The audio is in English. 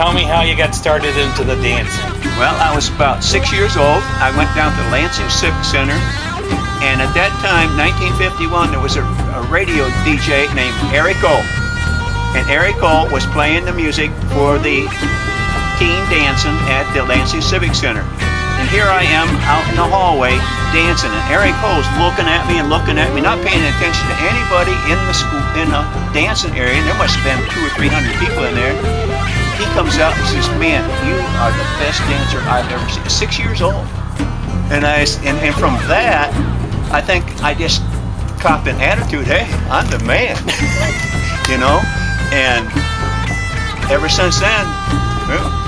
Tell me how you got started into the dancing. Well, I was about 6 years old. I went down to Lansing Civic Center, and at that time, 1951, there was a radio DJ named Eric Cole. And Eric Cole was playing the music for the teen dancing at the Lansing Civic Center. And here I am out in the hallway dancing, and Eric Cole's looking at me and looking at me, not paying attention to anybody in the school, in the dancing area. And there must have been 200 or 300 people in there. He comes out and says, "Man, you are the best dancer I've ever seen." 6 years old. And and from that, I think I just copped an attitude. Hey, I'm the man, you know. And ever since then, well,